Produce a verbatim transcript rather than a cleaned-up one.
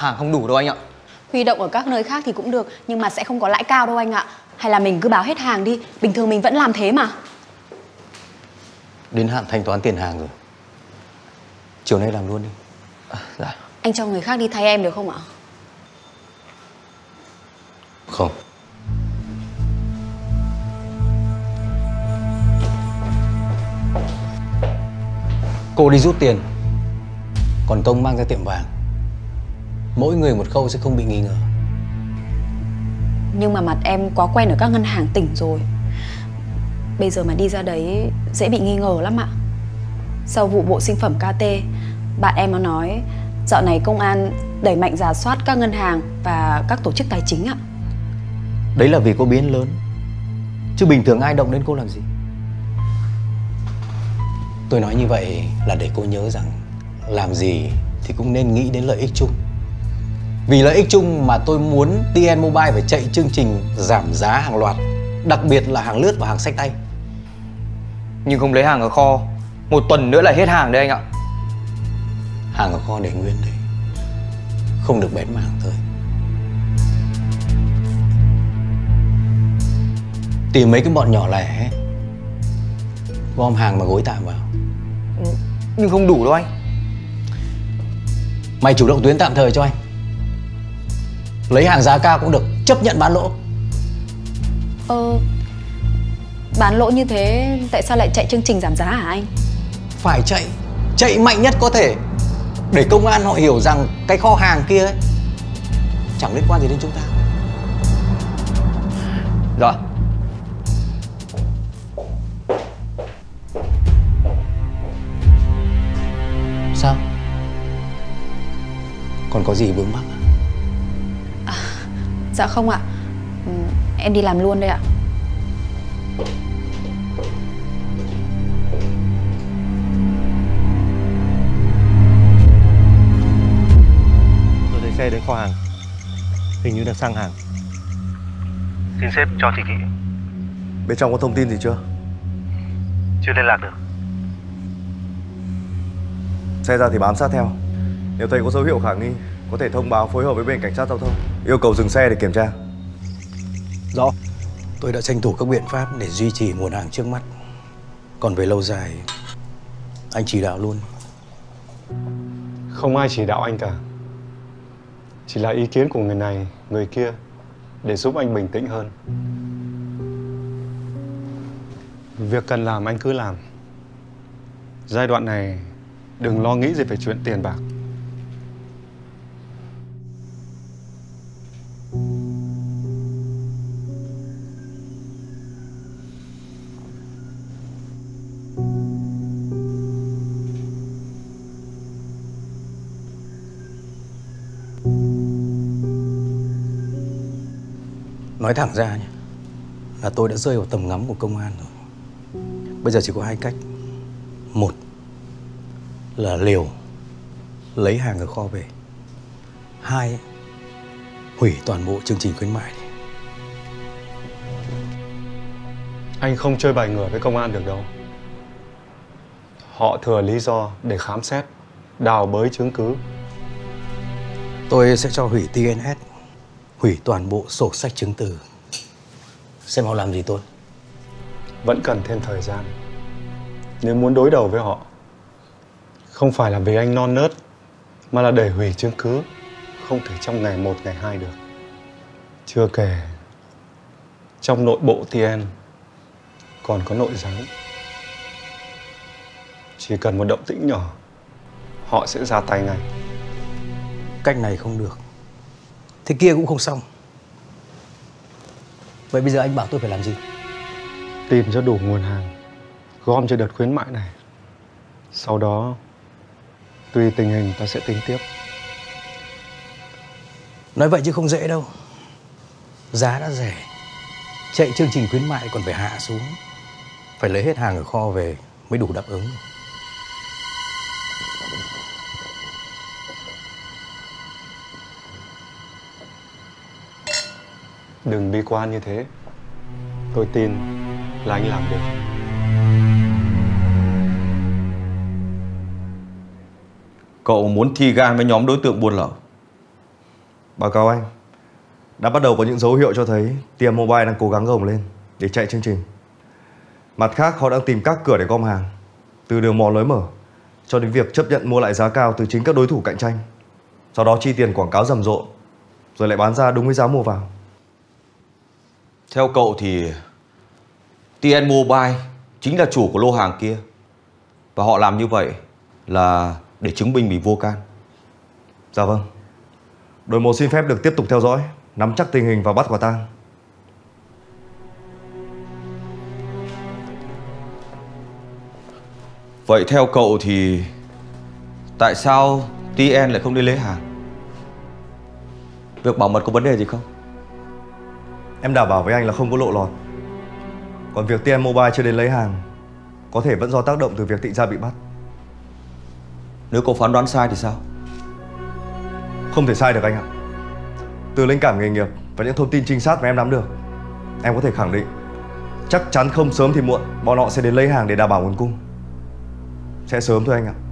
hàng không đủ đâu anh ạ. Huy động ở các nơi khác thì cũng được, nhưng mà sẽ không có lãi cao đâu anh ạ. Hay là mình cứ báo hết hàng đi, bình thường mình vẫn làm thế mà. Đến hạn thanh toán tiền hàng rồi, chiều nay làm luôn đi. À, dạ. Anh cho người khác đi thay em được không ạ? Không. Cô đi rút tiền, còn Công mang ra tiệm vàng. Mỗi người một khâu sẽ không bị nghi ngờ. Nhưng mà mặt em quá quen ở các ngân hàng tỉnh rồi, bây giờ mà đi ra đấy dễ bị nghi ngờ lắm ạ. Sau vụ bộ sinh phẩm ca tê, bạn em nó nói dạo này công an đẩy mạnh rà soát các ngân hàng và các tổ chức tài chính ạ. Đấy là vì cô biến lớn, chứ bình thường ai động đến cô làm gì. Tôi nói như vậy là để cô nhớ rằng làm gì thì cũng nên nghĩ đến lợi ích chung. Vì lợi ích chung mà tôi muốn tê en Mobile phải chạy chương trình giảm giá hàng loạt, đặc biệt là hàng lướt và hàng xách tay. Nhưng không lấy hàng ở kho, một tuần nữa là hết hàng đấy anh ạ. Hàng ở kho để nguyên đấy, không được bén mảng thôi. Tìm mấy cái bọn nhỏ lẻ, gom hàng mà gối tạm vào. Nhưng không đủ đâu anh. Mày chủ động tuyến tạm thời cho anh, lấy hàng giá cao cũng được, chấp nhận bán lỗ. Ờ, bán lỗ như thế tại sao lại chạy chương trình giảm giá hả anh? Phải chạy, chạy mạnh nhất có thể, để công an họ hiểu rằng cái kho hàng kia ấy chẳng liên quan gì đến chúng ta. Rồi. Sao? Còn có gì vướng mắc à? À, dạ không ạ. Ừ, em đi làm luôn đây ạ. Tôi thấy xe đến kho hàng, hình như đang sang hàng. Xin sếp cho chỉ thị. Bên trong có thông tin gì chưa? Chưa liên lạc được. Xe ra thì bám sát theo, nếu thấy có dấu hiệu khả nghi có thể thông báo phối hợp với bên cảnh sát giao thông, yêu cầu dừng xe để kiểm tra. Rõ. Tôi đã tranh thủ các biện pháp để duy trì nguồn hàng trước mắt, còn về lâu dài anh chỉ đạo luôn. Không ai chỉ đạo anh cả, chỉ là ý kiến của người này người kia để giúp anh bình tĩnh hơn. Việc cần làm anh cứ làm, giai đoạn này đừng lo nghĩ gì về chuyện tiền bạc. Nói thẳng ra nhé, là tôi đã rơi vào tầm ngắm của công an rồi. Bây giờ chỉ có hai cách. Một là liều, lấy hàng ở kho về. Hai, hủy toàn bộ chương trình khuyến mại đi. Anh không chơi bài ngửa với công an được đâu. Họ thừa lý do để khám xét, đào bới chứng cứ. Tôi sẽ cho hủy tê en ét, hủy toàn bộ sổ sách chứng từ. Xem họ làm gì tôi. Vẫn cần thêm thời gian nếu muốn đối đầu với họ. Không phải là vì anh non nớt, mà là để hủy chứng cứ, không thể trong ngày một, ngày hai được. Chưa kể, trong nội bộ tê en còn có nội gián. Chỉ cần một động tĩnh nhỏ, họ sẽ ra tay ngay. Cách này không được, thế kia cũng không xong. Vậy bây giờ anh bảo tôi phải làm gì? Tìm cho đủ nguồn hàng, gom cho đợt khuyến mại này. Sau đó tùy tình hình ta sẽ tính tiếp. Nói vậy chứ không dễ đâu. Giá đã rẻ, chạy chương trình khuyến mại còn phải hạ xuống. Phải lấy hết hàng ở kho về mới đủ đáp ứng. Đừng bi quan như thế. Tôi tin là anh làm được. Cậu muốn thi gan với nhóm đối tượng buôn lậu, Báo cáo anh, đã bắt đầu có những dấu hiệu cho thấy tê en Mobile đang cố gắng gồng lên để chạy chương trình. Mặt khác, họ đang tìm các cửa để gom hàng, từ đường mòn lối mở cho đến việc chấp nhận mua lại giá cao từ chính các đối thủ cạnh tranh, sau đó chi tiền quảng cáo rầm rộ, rồi lại bán ra đúng với giá mua vào. Theo cậu thì tê en Mobile chính là chủ của lô hàng kia, và họ làm như vậy là để chứng minh mình vô can. Dạ vâng. Đội một xin phép được tiếp tục theo dõi, nắm chắc tình hình và bắt quả tang. Vậy theo cậu thì tại sao tê en lại không đi lấy hàng? Việc bảo mật có vấn đề gì không? Em đảm bảo với anh là không có lộ lọt. Còn việc tê en Mobile chưa đến lấy hàng có thể vẫn do tác động từ việc Tịnh Gia bị bắt. Nếu cậu phán đoán sai thì sao? Không thể sai được anh ạ. Từ linh cảm nghề nghiệp và những thông tin trinh sát mà em nắm được, em có thể khẳng định chắc chắn không sớm thì muộn bọn họ sẽ đến lấy hàng để đảm bảo nguồn cung. Sẽ sớm thôi anh ạ.